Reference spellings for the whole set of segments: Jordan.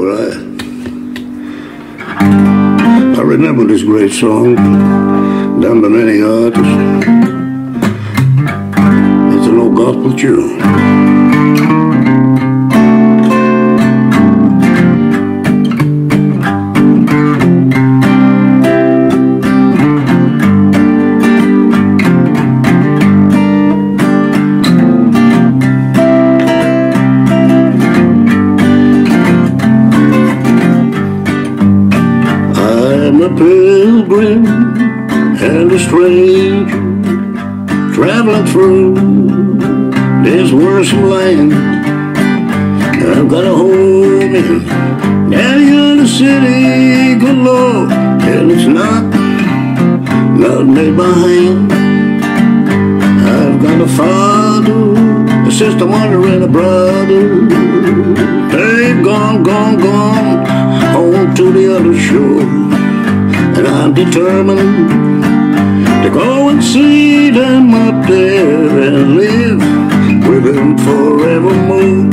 all right. I remember this great song, done by many artists. It's an old gospel tune. I'm a pilgrim and a stranger, traveling through this worrisome land. I've got a home in the city, good Lord, and it's not made by hand. I've got a father, a sister, mother, and a brother. They've gone home to the other shore. And I'm determined to go and see them up there and live with them forevermore.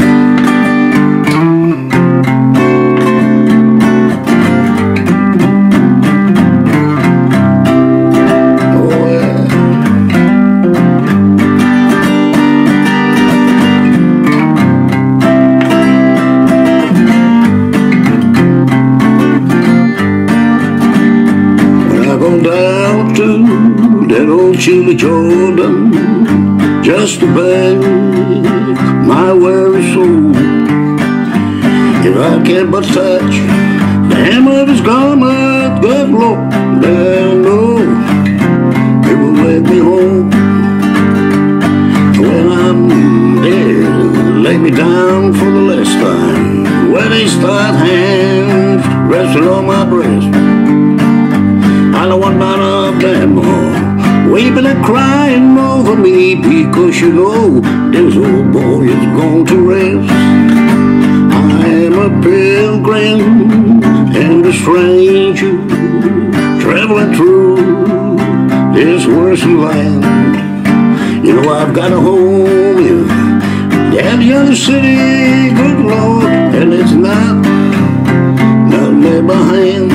Oh, that old chilly Jordan, just to beg my weary soul. If I can but touch the hem of his garment, good Lord, I know it will let me home. When I'm dead, lay me down for the last time. When they start hands resting on my breast, I don't want none of them more weeping and crying over me, because you know this old boy is gone to rest. I am a pilgrim and a stranger, traveling through this worrisome land. You know I've got a home in that young city, good Lord, and it's not left behind.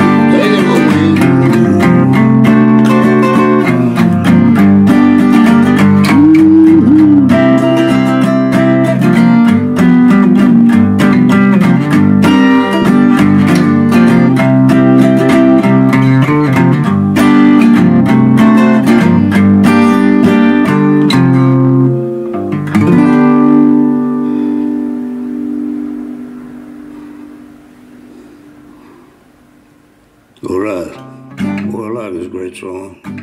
All right, well, I like this great song.